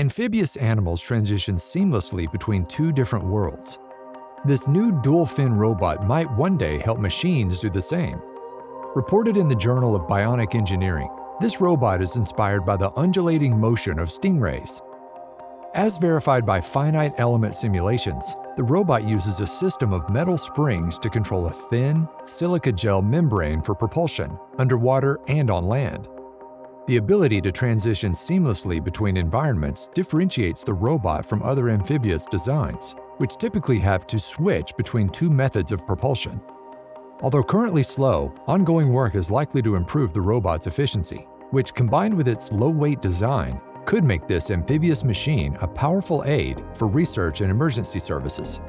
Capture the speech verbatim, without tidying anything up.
Amphibious animals transition seamlessly between two different worlds. This new dual-fin robot might one day help machines do the same. Reported in the Journal of Bionic Engineering, this robot is inspired by the undulating motion of stingrays. As verified by finite element simulations, the robot uses a system of metal springs to control a thin, silica gel membrane for propulsion, underwater and on land. The ability to transition seamlessly between environments differentiates the robot from other amphibious designs, which typically have to switch between two methods of propulsion. Although currently slow, ongoing work is likely to improve the robot's efficiency, which, combined with its low-weight design, could make this amphibious machine a powerful aid for research and emergency services.